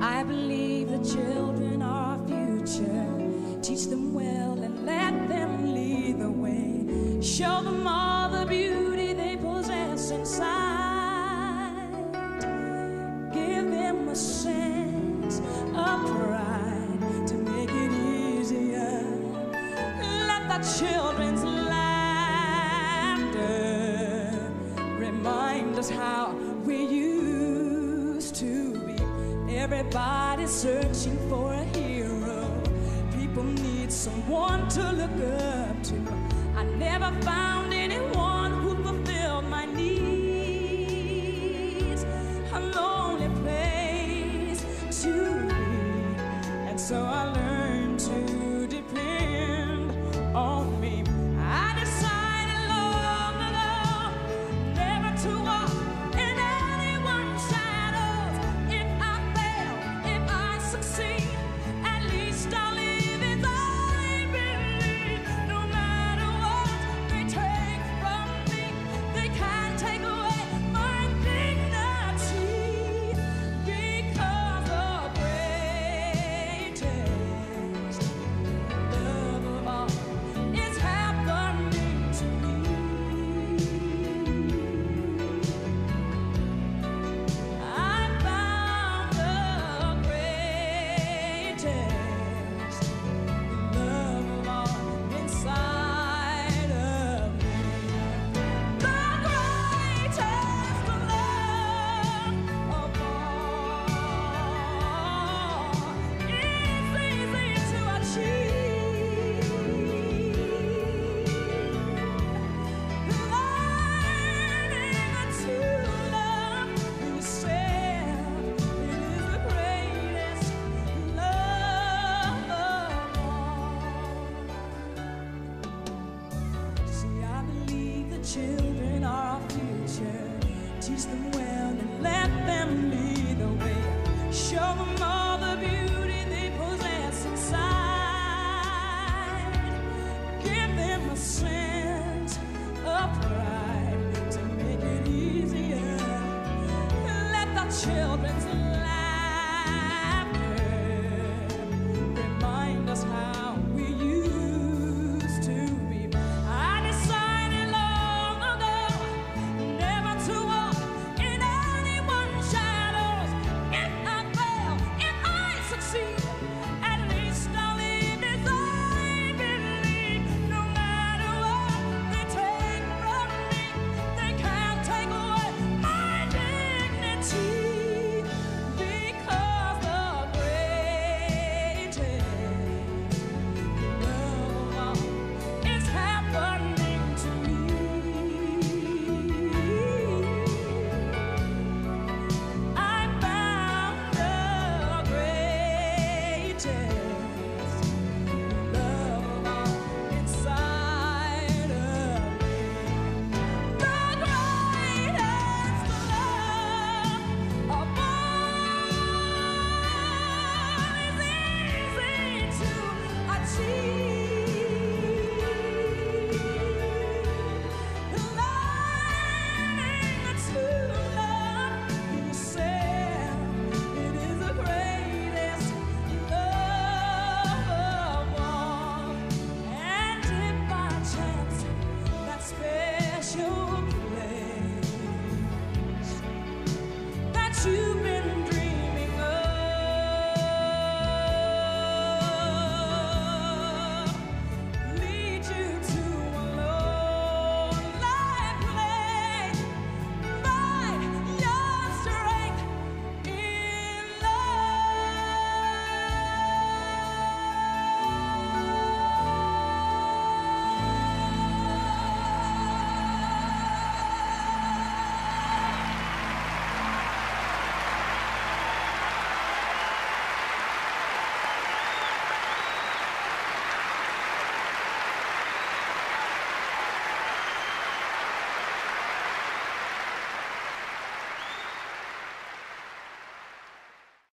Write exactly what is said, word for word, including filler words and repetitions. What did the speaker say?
I believe the children are our future. Teach them well and let them lead the way. Show them all the beauty they possess inside. Give them a sense of pride to make it easier. Let the children's laughter remind us how we used to. Everybody's searching for a hero. People need someone to look up to. I never found anyone who fulfilled my needs. A lonely place to be, and so I learned to depend on me. I decided long ago never to walk in anyone's shadows. If I succeed, at least I'll live as I believe. No matter what they take from me, they can't take away my dignity, because the greatest love of all is happening to me. I found the greatest children are our future. Teach them well and let them lead the way. Show them all the beauty they possess inside. Give them a sense of pride to make it easier. Let the children's lives